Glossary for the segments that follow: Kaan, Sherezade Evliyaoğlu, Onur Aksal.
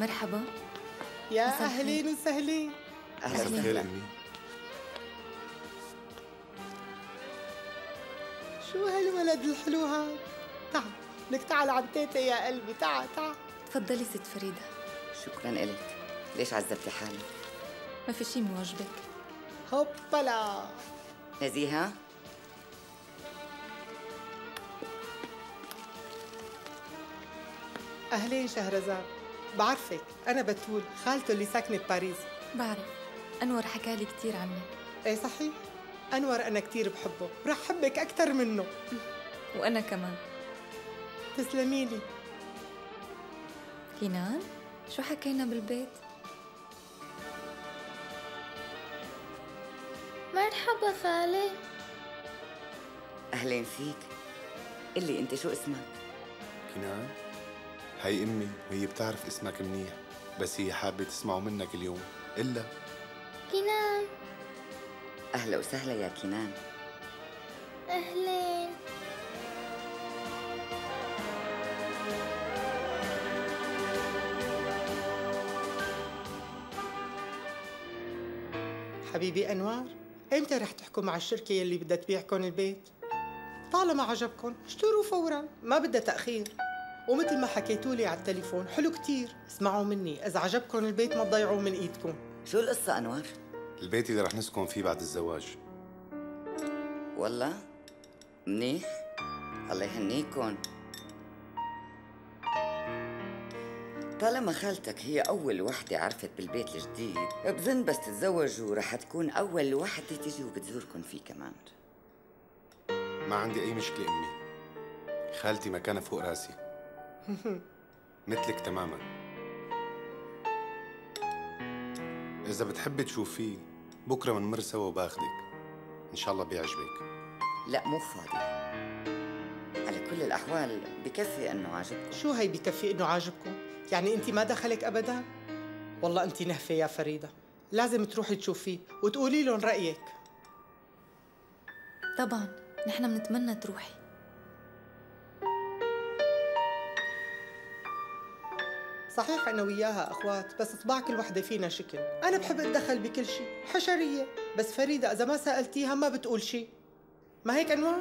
مرحبا. يا أهلين وسهلين. أهلا وسهلا. شو هالولد الحلو هذا؟ تعال لك، تعال عند تيتا يا قلبي، تعال تعال. تفضلي ست فريدة. شكرا إلك. ليش عذبتي حالك؟ ما في شيء من واجبك. هوبلا نزيهة، أهلين شهرزاد. بعرفك، أنا بتول، خالته اللي ساكنة بباريس. بعرف، أنور حكالي كثير عنك. إيه صحيح، أنور أنا كثير بحبه، رح حبك أكثر منه. وأنا كمان. تسلمي لي. كنان، شو حكينا بالبيت؟ مرحبا خالي. أهلين فيك. قلي أنت شو اسمك؟ كنان. هي أمي وهي بتعرف اسمك منيح، بس هي حابة تسمعه منك اليوم. إلا كنان. أهلا وسهلا يا كنان. أهلين. حبيبي أنوار، إمتى رح تحكوا مع الشركة يلي بدها تبيعكم البيت؟ طالما عجبكم اشتروا فورا، ما بدها تأخير. ومثل ما حكيتولي على التليفون حلو كتير. اسمعوا مني، إذا عجبكم البيت ما تضيعوه من إيدكم. شو القصة أنوار؟ البيت اللي رح نسكن فيه بعد الزواج. والله؟ منيح؟ الله يهنيكم. طالما خالتك هي أول وحدة عرفت بالبيت الجديد، بظن بس تتزوجوا رح تكون أول وحدة تيجي وبتزوركم فيه كمان. ما عندي أي مشكلة أمي، خالتي مكانها فوق راسي. مثلك تماماً. إذا بتحبي تشوفيه بكرة بنمر سوا وباخدك، إن شاء الله بيعجبك. لا مو فاضي. على كل الأحوال بكفي إنه عاجبكم. شو هي بكفي إنه عاجبكم؟ يعني أنت ما دخلك أبداً؟ والله أنت نهفة يا فريدة، لازم تروحي تشوفيه وتقولي لهم رأيك. طبعاً، نحن بنتمنى تروحي. صحيح أنا وياها أخوات، بس طباع كل وحدة فينا شكل. أنا بحب أتدخل بكل شيء، حشرية. بس فريدة إذا ما سألتيها ما بتقول شيء، ما هيك أنوار؟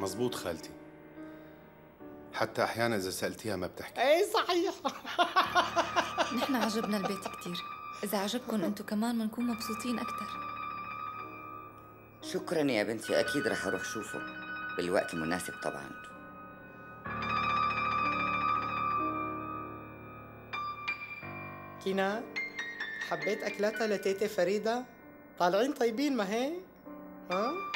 مزبوط خالتي، حتى أحياناً إذا سألتيها ما بتحكي. إيه صحيح. نحن عجبنا البيت كتير، إذا عجبكم أنتم كمان بنكون مبسوطين أكتر. شكراً يا بنتي، أكيد رح أروح شوفه بالوقت المناسب طبعاً. كينا، حبيت أكلاتها لتيتي فريدة، طالعين طيبين ما هيك؟ ها؟